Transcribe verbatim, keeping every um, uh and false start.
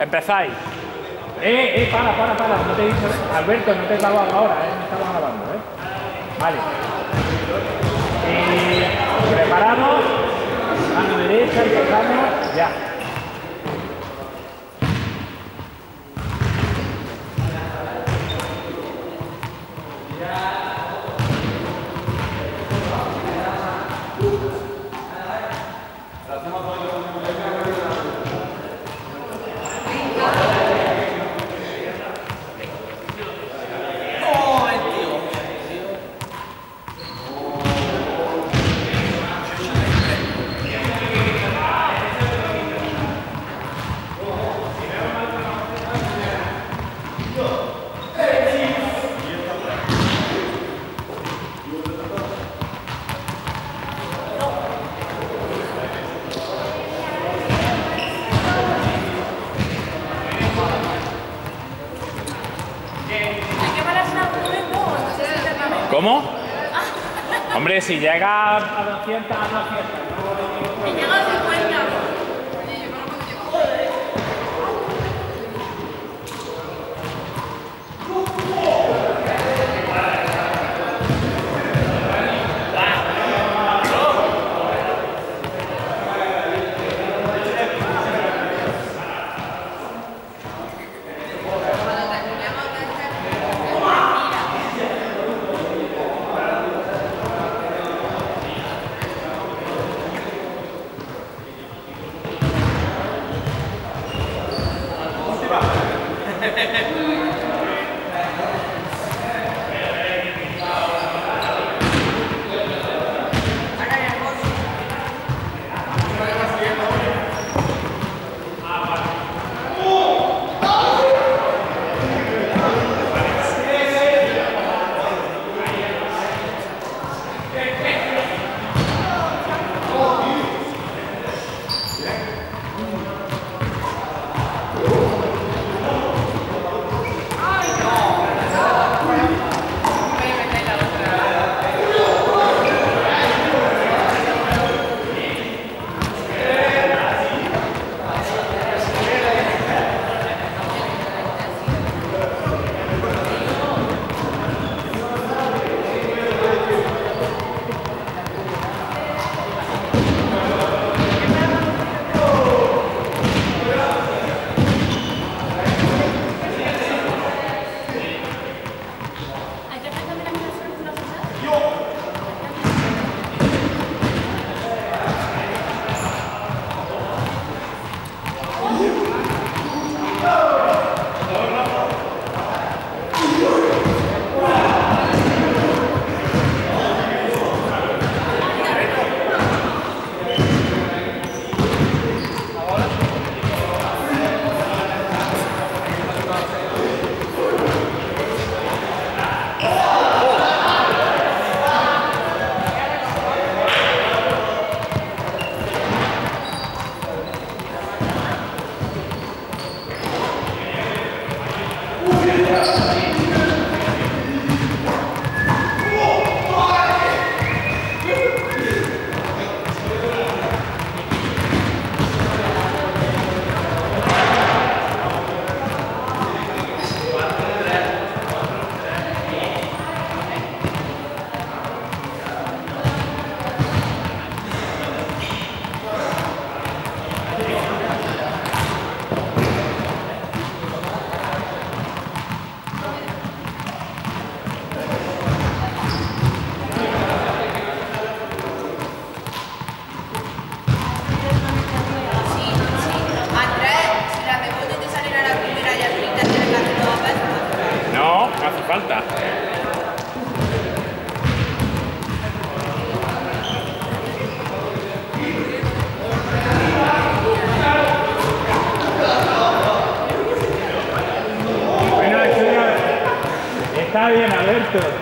Empezáis. Eh, eh, para, para, para. No te he dicho, Alberto, no te he grabado ahora, eh. No estamos grabando, eh. Vale. Y preparamos. Mano derecha, empezamos. Ya. ¿Cómo? Hombre, si llega a doscientos, a doscientos. Si llega a cincuenta. Está bien, Alberto.